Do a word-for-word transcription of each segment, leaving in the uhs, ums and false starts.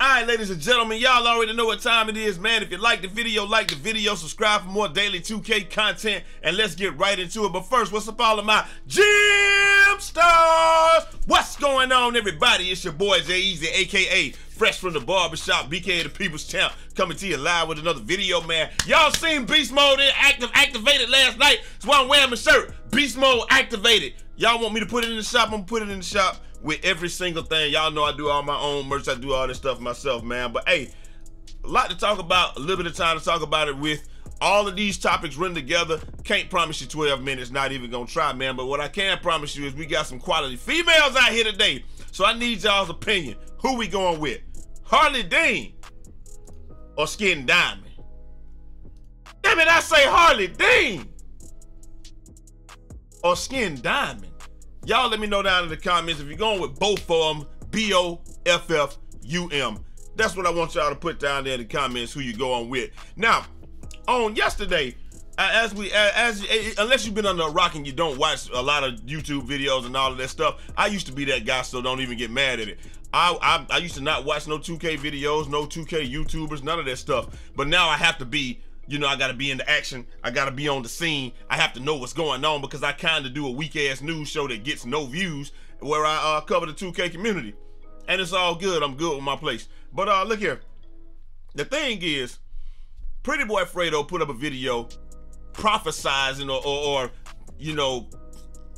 Alright, ladies and gentlemen, y'all already know what time it is, man. If you like the video, like the video, subscribe for more daily two K content, and let's get right into it. But first, what's up all of my gym stars? What's going on, everybody? It's your boy, Jai Eazy, a k a. Fresh from the barbershop, B K A the People's Champ, coming to you live with another video, man. Y'all seen Beast Mode active, activated last night. That's why I'm wearing my shirt. Beast Mode activated. Y'all want me to put it in the shop? I'm gonna put it in the shop with every single thing. Y'all know I do all my own merch. I do all this stuff myself, man. But hey, a lot to talk about, a little bit of time to talk about it with. All of these topics run together. Can't promise you twelve minutes, not even gonna try, man. But what I can promise you is we got some quality females out here today. So I need y'all's opinion. Who we going with? Harley Dean or Skin Diamond? Damn it, I say Harley Dean or Skin Diamond. Y'all let me know down in the comments if you're going with both of them, B O F F U M. That's what I want y'all to put down there in the comments, who you going with. Now, on yesterday, as we, as unless you've been under a rock and you don't watch a lot of YouTube videos and all of that stuff, I used to be that guy, so don't even get mad at it. I, I, I used to not watch no two K videos, no two K YouTubers, none of that stuff. But now I have to be, you know, I gotta be in the action. I gotta be on the scene. I have to know what's going on because I kinda do a weak ass news show that gets no views where I uh, cover the two K community. And it's all good, I'm good with my place. But uh, look here, the thing is, PrettyBoy Fredo put up a video prophesizing or, or, or, you know,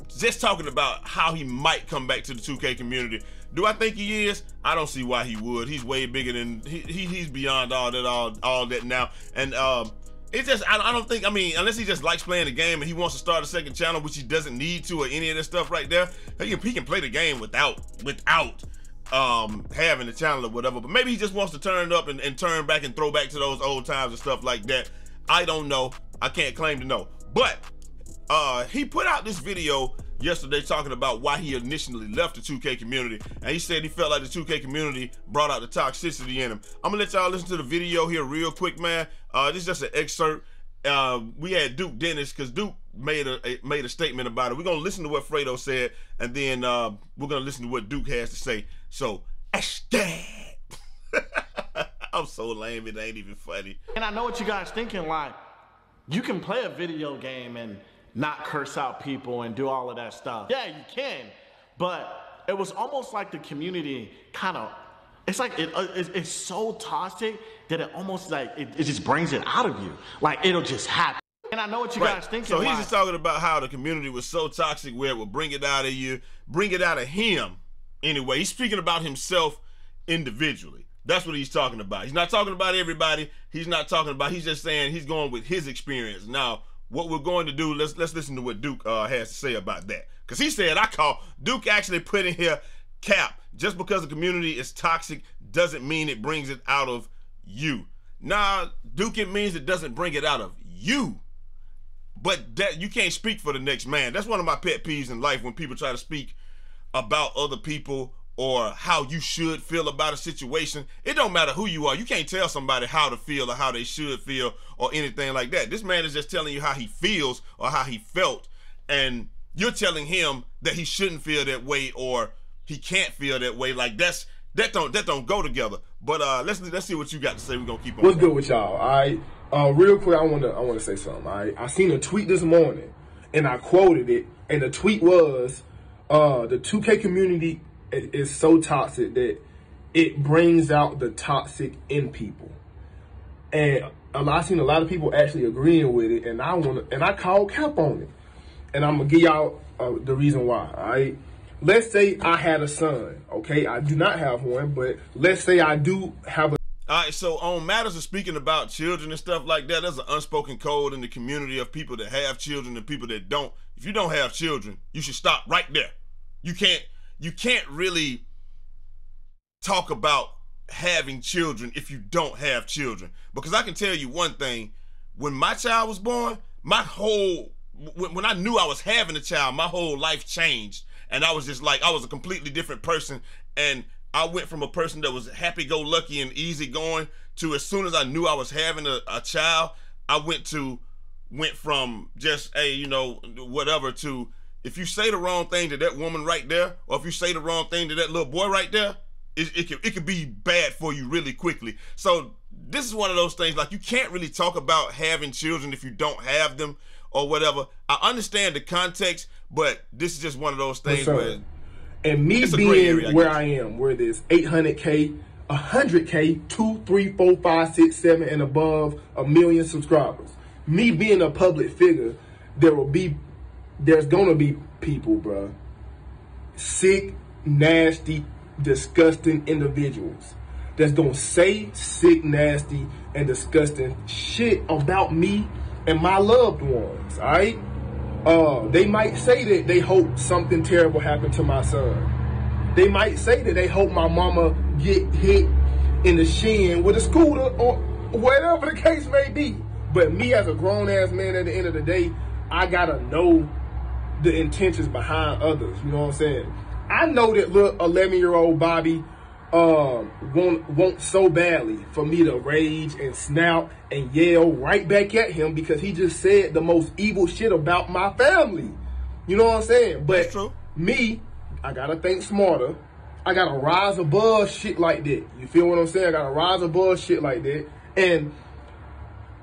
just talking about how he might come back to the two K community. Do I think he is? I don't see why he would. He's way bigger than he, he he's beyond all that all all that now. And um, it's just I, I don't think I mean unless he just likes playing the game and he wants to start a second channel, which he doesn't need to or any of that stuff right there. He can, he can play the game without without um, having the channel or whatever. But maybe he just wants to turn it up and, and turn back and throw back to those old times and stuff like that. I don't know. I can't claim to know. But uh, he put out this video yesterday talking about why he initially left the two K community, and he said he felt like the two K community brought out the toxicity in him. I'm gonna let y'all listen to the video here real quick, man. Uh, this is just an excerpt. Uh, we had Duke Dennis because Duke made a, a made a statement about it. We're gonna listen to what Fredo said, and then uh, we're gonna listen to what Duke has to say. So, hashtag. I'm so lame, it ain't even funny. And I know what you guys thinking, like, you can play a video game and not curse out people and do all of that stuff. Yeah, you can, but it was almost like the community kind of, it's like, it, it, it's so toxic that it almost like, it, it just brings it out of you. Like, it'll just happen. And I know what you right. guys thinking. So he's like, just talking about how the community was so toxic where it would bring it out of you, bring it out of him. Anyway, he's speaking about himself individually. That's what he's talking about. He's not talking about everybody. He's not talking about, he's just saying he's going with his experience. Now, what we're going to do, let's let's listen to what Duke uh, has to say about that. Because he said, I call, Duke actually put in here, cap, just because the community is toxic doesn't mean it brings it out of you. Nah, Duke, it means it doesn't bring it out of you. But that you can't speak for the next man. That's one of my pet peeves in life when people try to speak about other people or how you should feel about a situation. It don't matter who you are. You can't tell somebody how to feel or how they should feel or anything like that. This man is just telling you how he feels or how he felt, and you're telling him that he shouldn't feel that way or he can't feel that way. Like that's that don't that don't go together. But uh, let's let's see what you got to say. We're gonna keep on. What's good with y'all? All right, uh, real quick, I wanna I wanna say something. All right, I seen a tweet this morning, and I quoted it, and the tweet was, uh, the two K community is so toxic that it brings out the toxic in people. And I've seen a lot of people actually agreeing with it, and I want to, and I called cap on it. And I'm gonna give y'all uh, the reason why. All right, let's say I had a son. Okay, I do not have one, but let's say I do have a. All right, so on matters of speaking about children and stuff like that, there's an unspoken code in the community of people that have children and people that don't. If you don't have children, you should stop right there. You can't. You can't really talk about having children if you don't have children. Because I can tell you one thing, when my child was born, my whole, when I knew I was having a child, my whole life changed. And I was just like, I was a completely different person. And I went from a person that was happy-go-lucky and easygoing to as soon as I knew I was having a, a child, I went to, went from just, hey, you know, whatever to, if you say the wrong thing to that woman right there, or if you say the wrong thing to that little boy right there, it, it, can, it can be bad for you really quickly. So this is one of those things, like, you can't really talk about having children if you don't have them or whatever. I understand the context, but this is just one of those things sure. where... And me being area, where I am, where there's eight hundred K, one hundred K, two, three, four, five, six, seven, and above a million subscribers. Me being a public figure, there will be, there's gonna be people, bro. Sick, nasty, disgusting individuals that's gonna say sick, nasty, and disgusting shit about me and my loved ones. All right. Uh, they might say that they hope something terrible happened to my son. They might say that they hope my mama get hit in the shin with a scooter or whatever the case may be. But me as a grown-ass man, at the end of the day, I gotta know the intentions behind others. You know what I'm saying? I know that little eleven-year-old Bobby uh, won't, won't so badly for me to rage and snout and yell right back at him because he just said the most evil shit about my family. You know what I'm saying? But me, I gotta think smarter. I gotta rise above shit like that. You feel what I'm saying? I gotta rise above shit like that. And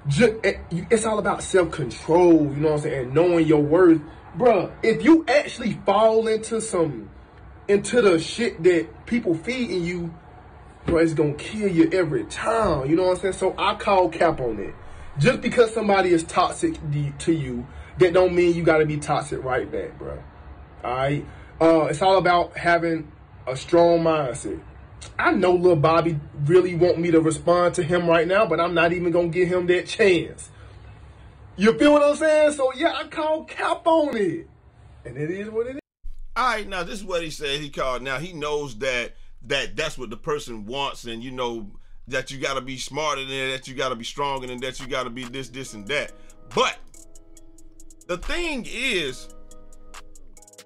it's all about self-control, you know what I'm saying, and knowing your worth. Bruh, if you actually fall into some, into the shit that people feeding you, bro, it's gonna kill you every time, you know what I'm saying? So I call cap on it. Just because somebody is toxic to you, that don't mean you gotta be toxic right back, bro. Alright? Uh, it's all about having a strong mindset. I know Lil Bobby really want me to respond to him right now, but I'm not even going to give him that chance. You feel what I'm saying? So, yeah, I called cap on it. And it is what it is. All right, now, this is what he said he called. Now, he knows that, that that's what the person wants, and, you know, that you got to be smarter than that, you got to be stronger than that, you got to be this, this, and that. But the thing is,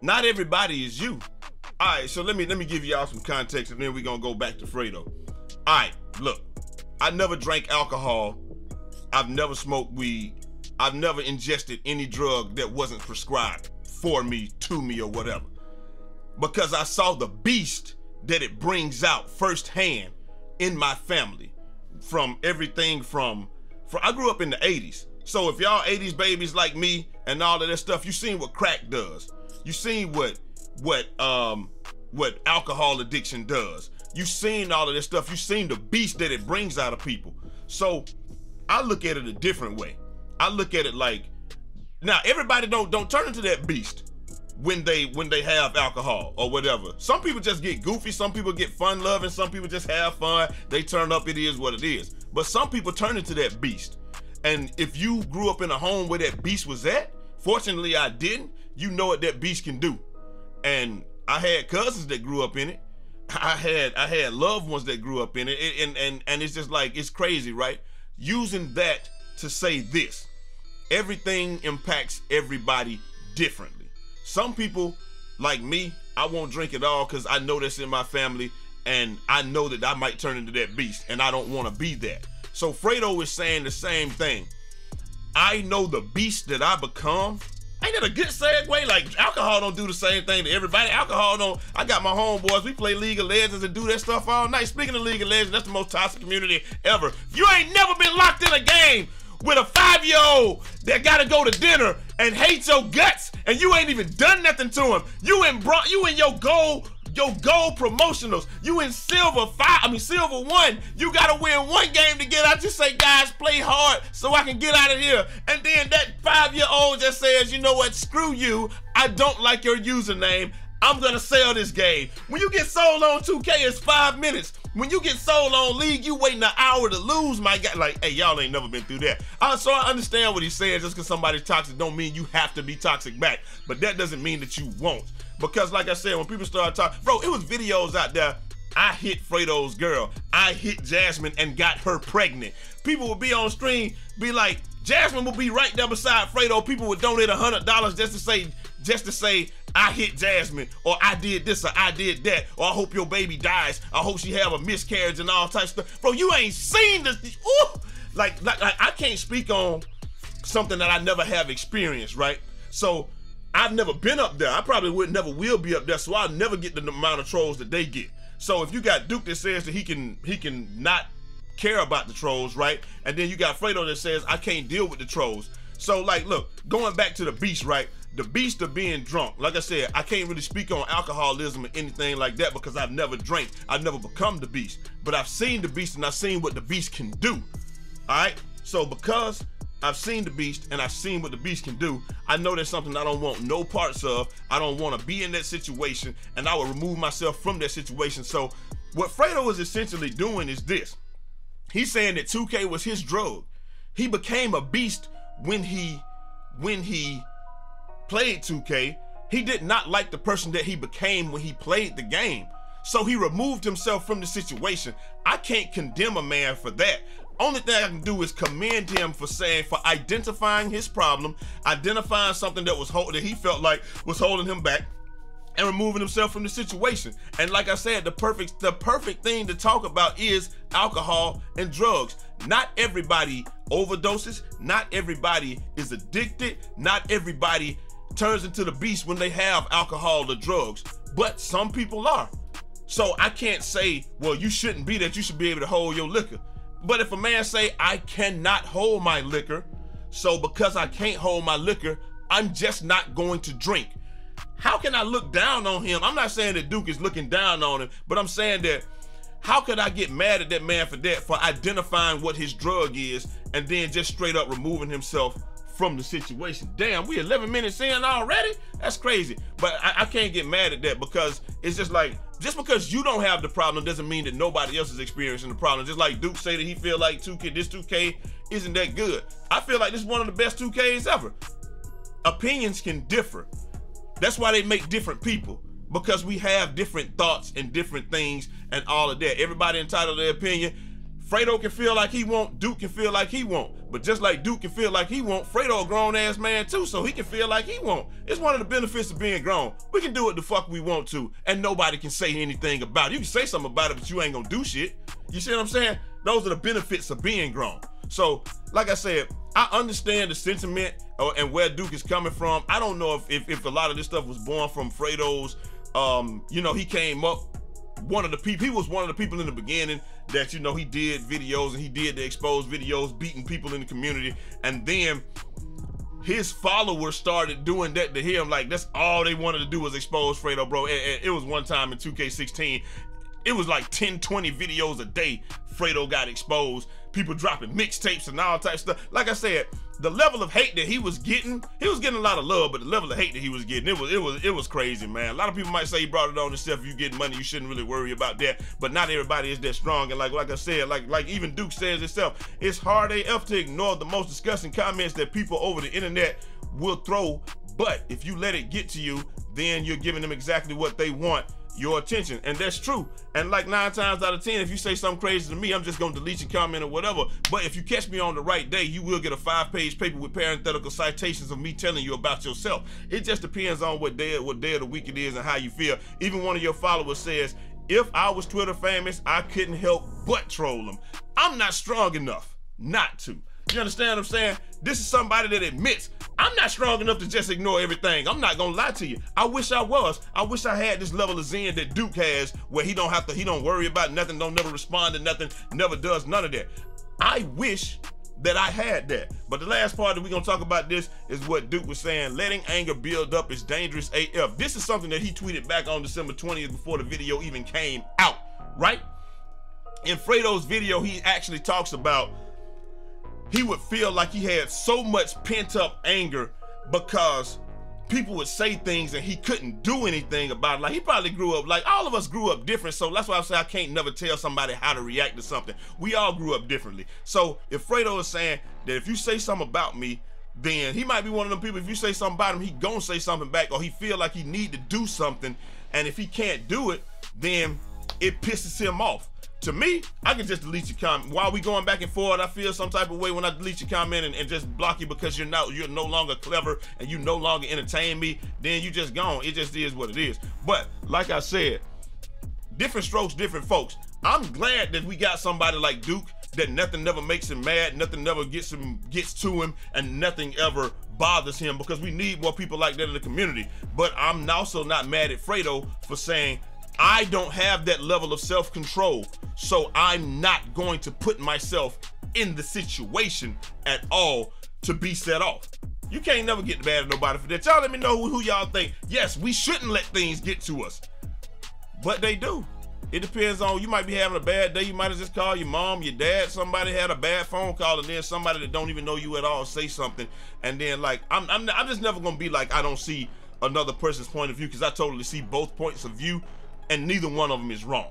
not everybody is you. All right, so let me let me give y'all some context, and then we're gonna go back to Fredo. All right, look, I never drank alcohol. I've never smoked weed. I've never ingested any drug that wasn't prescribed for me, to me, or whatever, because I saw the beast that it brings out firsthand in my family. From everything from, from I grew up in the eighties, so if y'all eighties babies like me and all of that stuff, you seen what crack does. You seen what. what um what alcohol addiction does. You've seen all of this stuff. You've seen the beast that it brings out of people. So I look at it a different way. I look at it like, now everybody don't don't turn into that beast when they when they have alcohol or whatever. Some people just get goofy, some people get fun loving, some people just have fun, they turn up, it is what it is. But some people turn into that beast. And if you grew up in a home where that beast was at, fortunately I didn't, you know what that beast can do. And I had cousins that grew up in it. I had I had loved ones that grew up in it. it and, and, and it's just like, it's crazy, right? Using that to say this. Everything impacts everybody differently. Some people, like me, I won't drink at all because I know that's in my family. And I know that I might turn into that beast. And I don't want to be that. So Fredo is saying the same thing. I know the beast that I become. Ain't that a good segue? Like, alcohol don't do the same thing to everybody. Alcohol don't. I got my homeboys. We play League of Legends and do that stuff all night. Speaking of League of Legends, that's the most toxic community ever. If you ain't never been locked in a game with a five-year-old that gotta go to dinner and hates your guts, and you ain't even done nothing to him. You in bro, you in your gold, your gold promotionals. You in silver five. I mean silver one. You gotta win one game to get out. Just say, guys, play hard so I can get out of here. And then that five-year-old just says, you know what? Screw you. I don't like your username. I'm gonna sell this game. When you get sold on two K, it's five minutes. When you get sold on League, you waiting an hour to lose, my guy. Like, hey, y'all ain't never been through that. Uh, so I understand what he's saying. Just because somebody's toxic don't mean you have to be toxic back. But that doesn't mean that you won't. Because like I said, when people started talking, bro, it was videos out there. I hit Fredo's girl. I hit Jasmine and got her pregnant. People would be on stream, be like, Jasmine would be right there beside Fredo. People would donate a hundred dollars just to say, just to say, I hit Jasmine, or I did this, or I did that, or I hope your baby dies, I hope she have a miscarriage and all types of stuff. Bro, you ain't seen this. Ooh! Like, like, like, I can't speak on something that I never have experienced, right? So, I've never been up there. I probably would never will be up there, so I'll never get the amount of trolls that they get. So if you got Duke that says that he can he can not care about the trolls, right? And then you got Fredo that says I can't deal with the trolls. So like, look, going back to the beast, right? The beast of being drunk. Like I said, I can't really speak on alcoholism or anything like that because I've never drank. I've never become the beast. But I've seen the beast and I've seen what the beast can do. Alright? So because I've seen the beast and I've seen what the beast can do, I know that's something I don't want no parts of. I don't want to be in that situation, and I will remove myself from that situation. So what Fredo is essentially doing is this. He's saying that two K was his drug. He became a beast when he when he played two K. He did not like the person that he became when he played the game, so he removed himself from the situation. I can't condemn a man for that. Only thing I can do is commend him for saying, for identifying his problem, identifying something that was hold, that he felt like was holding him back, and removing himself from the situation. And like I said, the perfect the perfect thing to talk about is alcohol and drugs. Not everybody overdoses, not everybody is addicted, not everybody turns into the beast when they have alcohol or drugs, but some people are. So I can't say, well, you shouldn't be that, you should be able to hold your liquor. But if a man say, I cannot hold my liquor, so because I can't hold my liquor, I'm just not going to drink. How can I look down on him? I'm not saying that Duke is looking down on him, but I'm saying that how could I get mad at that man for that, for identifying what his drug is and then just straight up removing himself from the situation? Damn, we eleven minutes in already? That's crazy. But I, I can't get mad at that, because it's just like, just because you don't have the problem doesn't mean that nobody else is experiencing the problem. Just like Duke say that he feel like two K, this two K isn't that good. I feel like this is one of the best two Ks ever. Opinions can differ. That's why they make different people, because we have different thoughts and different things and all of that. Everybody entitled to their opinion. Fredo can feel like he won't, Duke can feel like he won't. But just like Duke can feel like he won't, Fredo a grown ass man too, so he can feel like he won't. It's one of the benefits of being grown. We can do what the fuck we want to, and nobody can say anything about it. You can say something about it, but you ain't gonna do shit. You see what I'm saying? Those are the benefits of being grown. So, like I said, I understand the sentiment and where Duke is coming from. I don't know if, if, if a lot of this stuff was born from Fredo's, um, you know, he came up, one of the people, he was one of the people in the beginning that, you know, he did videos and he did the exposed videos, beating people in the community. And then his followers started doing that to him. Like, that's all they wanted to do was expose Fredo, bro. And, and it was one time in two K sixteen, it was like ten, twenty videos a day Fredo got exposed. People dropping mixtapes and all types of stuff. Like I said, the level of hate that he was getting, he was getting a lot of love, but the level of hate that he was getting, it was it was it was crazy, man. A lot of people might say he brought it on himself. If you get money, you shouldn't really worry about that. But not everybody is that strong. And like like I said, like like even Duke says himself, it's hard A F to ignore the most disgusting comments that people over the internet will throw. But if you let it get to you, then you're giving them exactly what they want. Your attention. And that's true. And like nine times out of ten, if you say something crazy to me, I'm just gonna delete your comment or whatever. But if you catch me on the right day, you will get a five-page paper with parenthetical citations of me telling you about yourself. It just depends on what day what day of the week it is and how you feel. Even one of your followers says, if I was Twitter famous, I couldn't help but troll them. I'm not strong enough not to. You understand what I'm saying? This is somebody that admits, I'm not strong enough to just ignore everything. I'm not gonna lie to you. I wish I was. I wish I had this level of zen that Duke has, where he don't have to, he don't worry about nothing, don't never respond to nothing, never does none of that. I wish that I had that. But the last part that we're gonna talk about this is what Duke was saying. Letting anger build up is dangerous A F. This is something that he tweeted back on December twentieth before the video even came out, right? In Fredo's video, he actually talks about he would feel like he had so much pent up anger because people would say things and he couldn't do anything about it. Like, he probably grew up, like all of us grew up different, so that's why I say I can't never tell somebody how to react to something. We all grew up differently. So if Fredo is saying that if you say something about me, then he might be one of them people, if you say something about him, he gonna say something back, or he feel like he need to do something, and if he can't do it, then it pisses him off. To me, I can just delete your comment. While we going back and forth, I feel some type of way when I delete your comment and, and just block you because you're not, you're no longer clever and you no longer entertain me. Then you just gone. It just is what it is. But like I said, different strokes, different folks. I'm glad that we got somebody like Duke that nothing never makes him mad, nothing never gets him, gets to him, and nothing ever bothers him, because we need more people like that in the community. But I'm also not mad at Fredo for saying, I don't have that level of self-control, so I'm not going to put myself in the situation at all to be set off. You can't never get mad at nobody for that. Y'all let me know who, who y'all think. Yes, we shouldn't let things get to us, but they do. It depends on, you might be having a bad day, you might have just called your mom, your dad, somebody had a bad phone call, and then somebody that don't even know you at all say something, and then like, I'm, I'm, I'm just never gonna be like, I don't see another person's point of view, because I totally see both points of view, and neither one of them is wrong.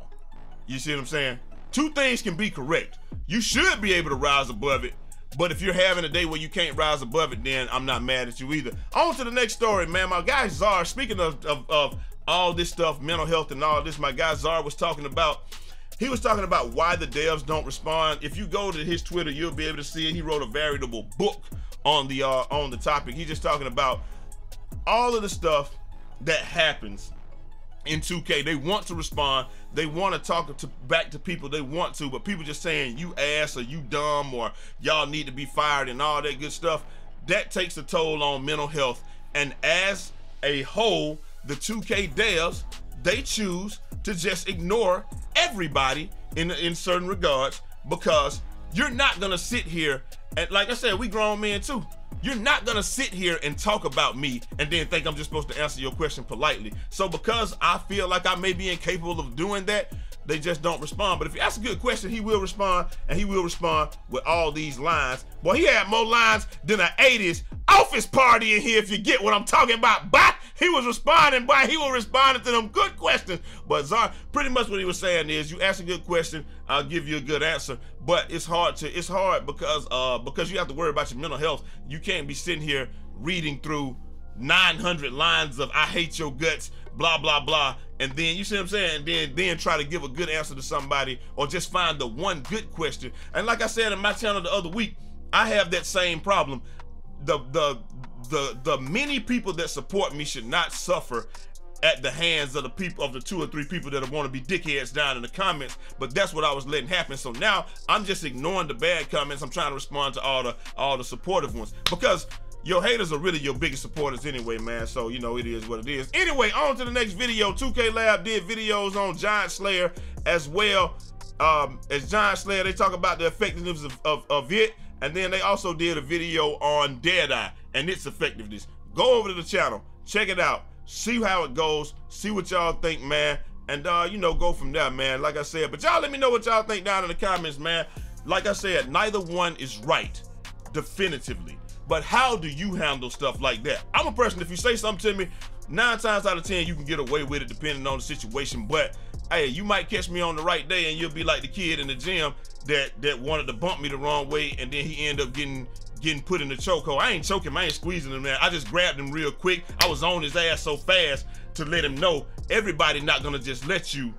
You see what I'm saying? Two things can be correct. You should be able to rise above it, but if you're having a day where you can't rise above it, then I'm not mad at you either. On to the next story, man. My guy Czar, speaking of, of, of all this stuff, mental health and all this, my guy Czar was talking about, he was talking about why the devs don't respond. If you go to his Twitter, you'll be able to see it. He wrote a veritable book on the, uh, on the topic. He's just talking about all of the stuff that happens in two K. They want to respond. They want to talk to, back to people. They want to, but people just saying you ass or you dumb or y'all need to be fired and all that good stuff. That takes a toll on mental health. And as a whole, the two K devs, they choose to just ignore everybody in, in certain regards, because you're not gonna sit here and, like I said, we grown men too. You're not gonna sit here and talk about me and then think I'm just supposed to answer your question politely. So because I feel like I may be incapable of doing that, they just don't respond. But if you ask a good question, he will respond, and he will respond with all these lines. Boy, he had more lines than an eighties office party in here, if you get what I'm talking about. But he was responding, but he was responding to them good questions. But Czar, pretty much what he was saying is, you ask a good question, I'll give you a good answer. But it's hard to, it's hard because uh, because you have to worry about your mental health. You can't be sitting here reading through nine hundred lines of I hate your guts, blah, blah, blah. And then, you see what I'm saying? And then, then try to give a good answer to somebody, or just find the one good question. And like I said in my channel the other week, I have that same problem. The, the, the, the many people that support me should not suffer at the hands of the people, of the two or three people that want to be dickheads down in the comments, but that's what I was letting happen. So now I'm just ignoring the bad comments. I'm trying to respond to all the, all the supportive ones, because your haters are really your biggest supporters anyway, man. So, you know, it is what it is. Anyway, on to the next video. two K Lab did videos on Giant Slayer as well. Um, as Giant Slayer, they talk about the effectiveness of, of, of it. And then they also did a video on Deadeye and its effectiveness. Go over to the channel, check it out, see how it goes, see what y'all think, man. And, uh, you know, go from there, man, like I said. But y'all let me know what y'all think down in the comments, man. Like I said, neither one is right, definitively. But how do you handle stuff like that? I'm a person, if you say something to me, nine times out of ten, you can get away with it depending on the situation. But hey, you might catch me on the right day and you'll be like the kid in the gym that, that wanted to bump me the wrong way, and then he ended up getting getting put in the chokehold. I ain't choking him, I ain't squeezing him, man. I just grabbed him real quick. I was on his ass so fast to let him know everybody not gonna just let you,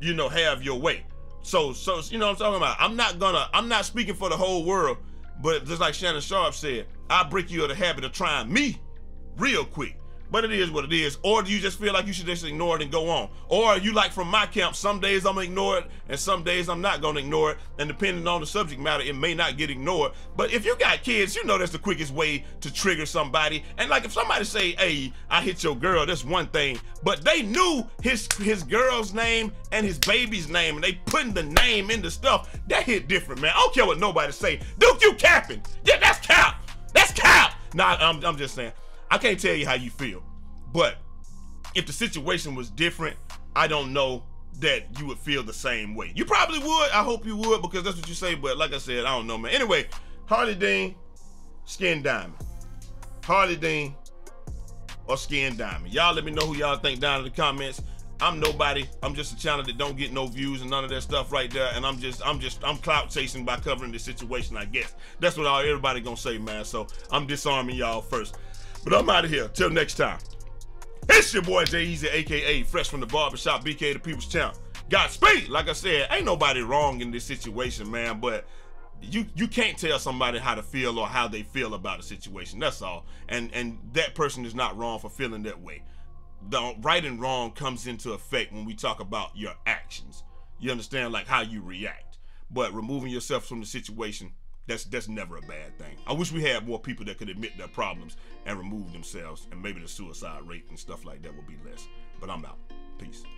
you know, have your way. So, so you know what I'm talking about? I'm not gonna, I'm not speaking for the whole world, but just like Shannon Sharpe said, I break you of the habit of trying me real quick. But it is what it is. Or do you just feel like you should just ignore it and go on? Or are you like from my camp, some days I'm gonna ignore it and some days I'm not gonna ignore it, and depending on the subject matter, it may not get ignored. But if you got kids, you know that's the quickest way to trigger somebody. And like if somebody say, hey, I hit your girl, that's one thing, but they knew his, his girl's name and his baby's name, and they putting the name into stuff, that hit different, man. I don't care what nobody say. Duke, you capping. Yeah, that's cap. That's cap. Nah, I'm, I'm just saying. I can't tell you how you feel, but if the situation was different, I don't know that you would feel the same way. You probably would, I hope you would, because that's what you say, but like I said, I don't know, man. Anyway, Harley Dean, Skin Diamond. Harley Dean or Skin Diamond. Y'all let me know who y'all think down in the comments. I'm nobody, I'm just a channel that don't get no views and none of that stuff right there, and I'm just, I'm just, I'm clout chasing by covering this situation, I guess. That's what all, everybody gonna say, man, so I'm disarming y'all first. But I'm out of here. Till next time. It's your boy Jai Eazy, A K A Fresh from the Barbershop, B K the People's Champ. Godspeed. Like I said, ain't nobody wrong in this situation, man. But you you can't tell somebody how to feel or how they feel about a situation. That's all. And and that person is not wrong for feeling that way. The right and wrong comes into effect when we talk about your actions. You understand, like how you react. But removing yourself from the situation, That's, that's never a bad thing. I wish we had more people that could admit their problems and remove themselves, and maybe the suicide rate and stuff like that would be less. But I'm out. Peace.